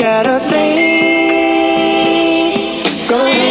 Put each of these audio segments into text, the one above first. gotta be going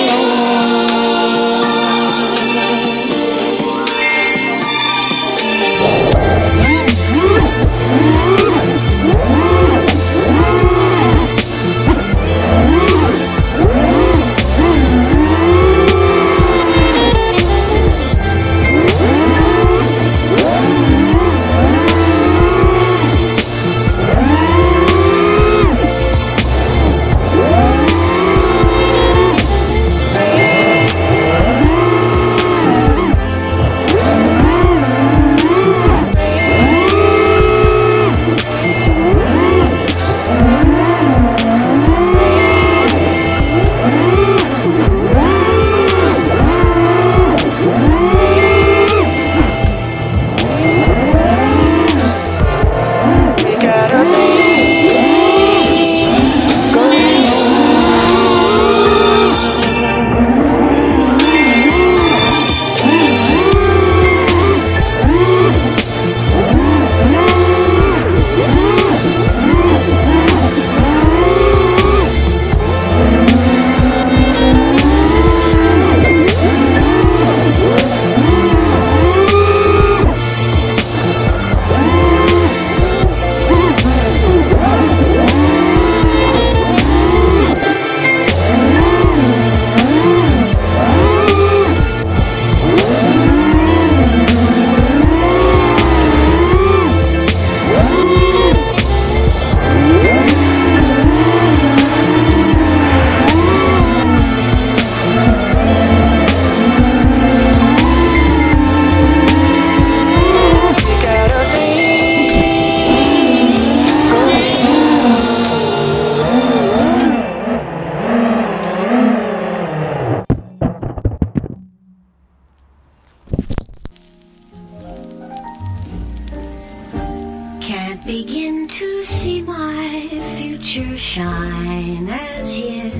begin to see my future shine as yet.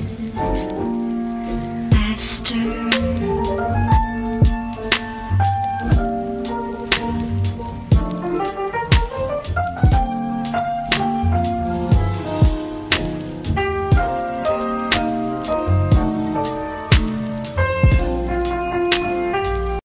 Faster